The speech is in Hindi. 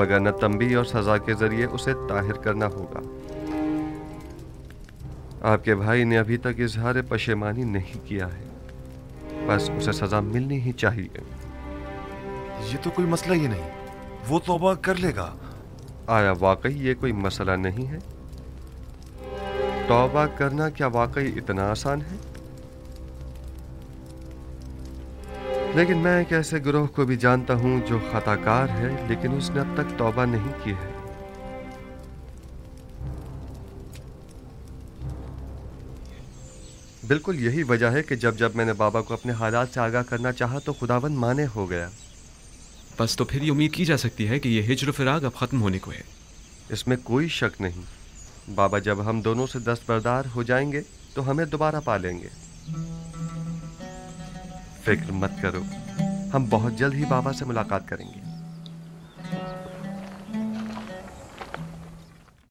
वगरना तंबी और सज़ा के ज़रिए उसे ताहिर करना होगा। आपके भाई ने अभी तक इजहार पशेमानी नहीं किया है, बस उसे सज़ा मिलनी ही चाहिए। ये तो कोई मसला ही नहीं, वो तौबा कर लेगा। आया वाकई ये कोई मसला नहीं है? तौबा करना क्या वाकई इतना आसान है? लेकिन मैं एक ऐसे गिरोह को भी जानता हूँ जो खताकार है, लेकिन उसने अब तक तौबा नहीं की है। बिल्कुल यही वजह है कि जब जब मैंने बाबा को अपने हालात से आगाह करना चाहा तो खुदावंद माने हो गया। बस तो फिर ये उम्मीद की जा सकती है कि ये हिज्र फिराक अब ख़त्म होने को है। इसमें कोई शक नहीं। बाबा जब हम दोनों से दस्तबरदार हो जाएंगे तो हमें दोबारा पा लेंगे। फिक्र मत करो, हम बहुत जल्द ही बाबा से मुलाकात करेंगे।